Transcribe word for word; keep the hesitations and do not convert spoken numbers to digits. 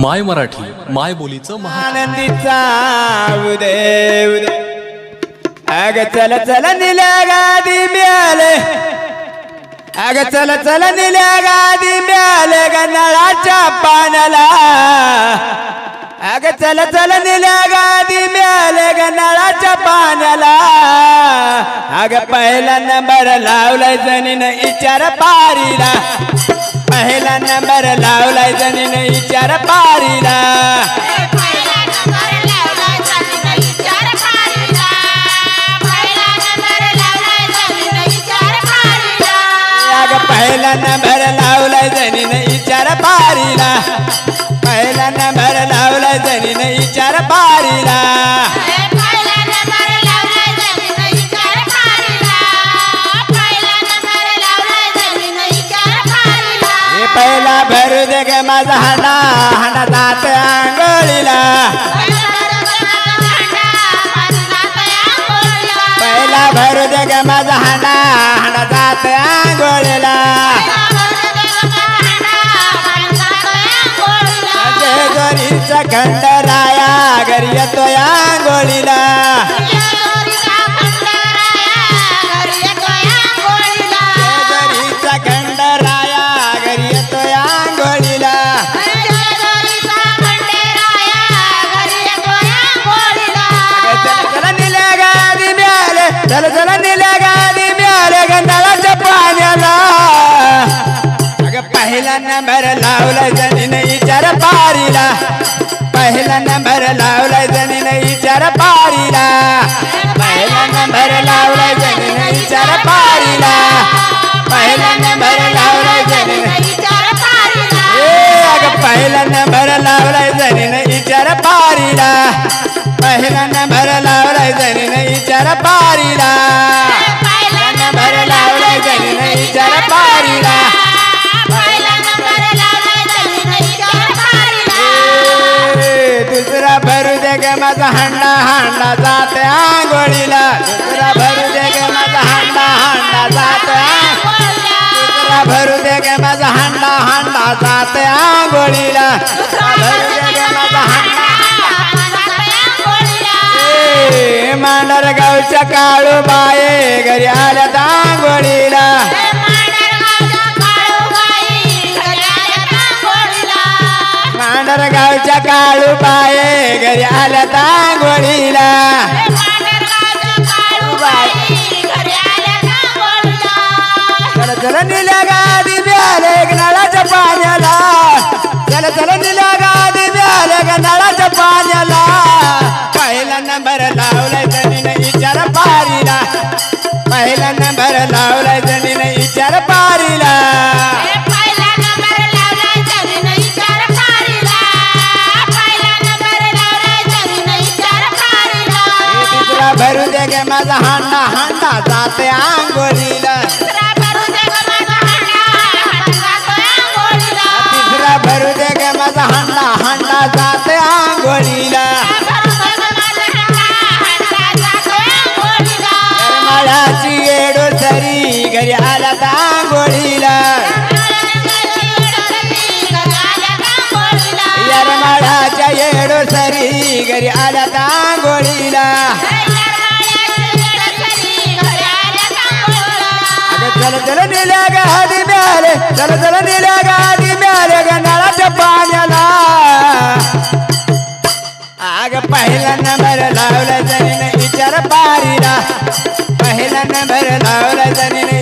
माय मराठी माय बोलीचं महानंदीचा उदय उदय आग चल चल निल्या गादी मिळाले आग चल चल निल्या गादी मिळाले ग नळाच्या पाण्याला आग चल चल निल्या गादी मिळाले ग नळाच्या पाण्याला आग पहिला नंबर लावलाय जणीने इचार पारीला पहला नंबर लावलाय जणीने इचार पारीला पहिला नंबर लावलाय जणीने इचार पारीला पहिला नंबर लावलाय जणीने इचार पारीला आग पहिला नंबर लावलाय जणीने इचार पारीला पहिला नंबर लावलाय जणीने इचार पारीला पहिला भरू दे ग माझा हाडा हाडा दात आंगोळीला पहिला भरू दे ग माझा हाडा हाडा दात आंगोळीला जय गरीचा खंडराया घरी येतो आंगोळीला चल चल निल्या गादी मिळाले ग नळाच्या पाण्याला अगं पहिला नंबर लावलाय जणीने इचार पारीला पहिला नंबर लावलाय जणीने इचार पारीला पहिला नंबर लावलाय जणीने इचार पारीला पहिला नंबर लावलाय जणीने इचार पारीला अगं पहिला नंबर लावलाय जणीने इचार पारीला पहिला नंबर लावलाय जणीने इचार पारीला पहिला नंबर लावलाय जणीने इचार पारीला पहिला नंबर लावलाय जणीने इचार पारीला दुसरा भरू दे ग माझा हांडा हांडा जाते आंघोळीला दुसरा भरू दे ग माझा हांडा हांडा जाते आंघोळीला दुसरा भरू दे ग माझा हांडा हांडा जाते आंघोळीला दुसरा भरू दे ग माझा हांडा मांडर गावच्या काळू बाई घरी आल्या दांगोळीला मांडर गावच्या काळू बाई घरी आल्या दांगोळीला चल चल निल्या गादी मिळाले नळाच्या पाण्याला चल चल निल्या गादी मिळाले नळाच्या पाण्याला पहिला नंबर लावलाय जणीने इचार पारीला पहिला नंबर लावलाय जणीने इचार पारीला पहिला नंबर लावलाय जणीने इचार पारीला पहिला नंबर लावलाय जणीने इचार पारीला दुसरा भरू दे ग माझा हांडा हांडा जाते आंघोळीला दुसरा भरू दे ग माझा हांडा हांडा जाते आंघोळीला तिसरा भरू दे ग माझा हांडा हांडा जाते आंघोळीला घरी आल्या दांगोळीला यरमाळाच्या येडो सरी घरी आल्या दांगोळीला चल चल निल्या गादी मिळाले चल चल निल्या गादी मिळाले ग नळाच्या पाण्याला आग पहिला नंबर लावला जणीने इचार पारीला पहिला नंबर लावला जणीने